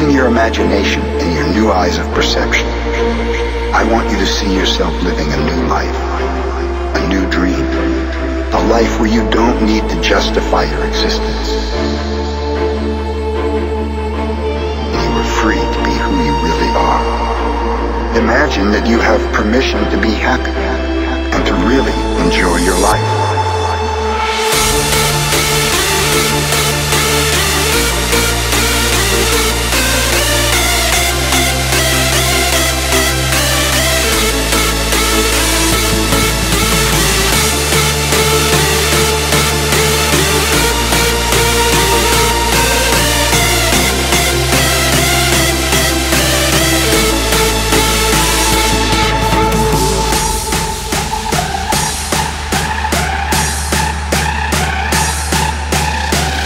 using your imagination and your new eyes of perception. I want you to see yourself living a new life, a new dream, a life where you don't need to justify your existence. You are free to be who you really are. Imagine that you have permission to be happy and to really enjoy your life.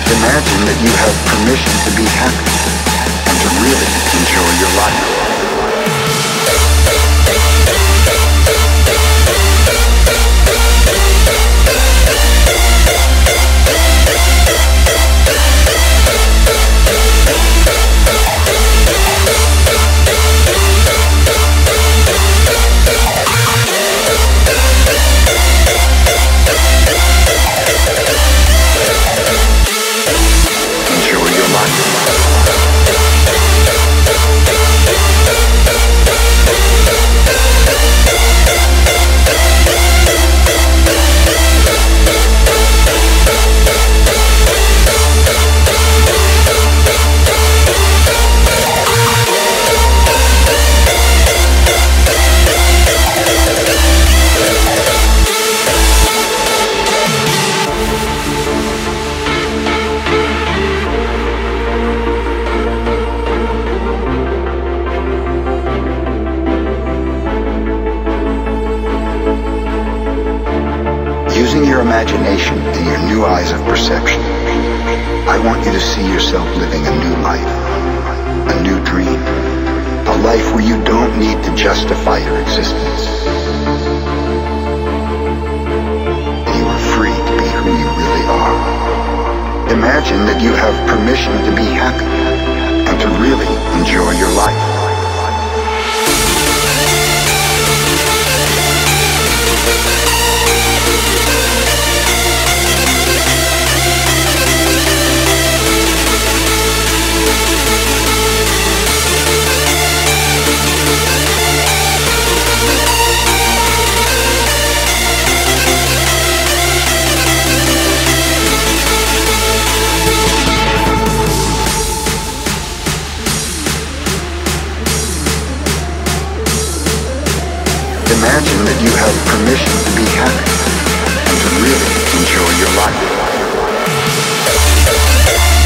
Imagine that you have permission to be happy and to really enjoy your life. Using your imagination and your new eyes of perception, I want you to see yourself living a new life, a new dream, a life where you don't need to justify your existence. You are free to be who you really are. Imagine that you have permission to be happy and to really enjoy your life. Imagine that you have permission to be happy and to really enjoy your life.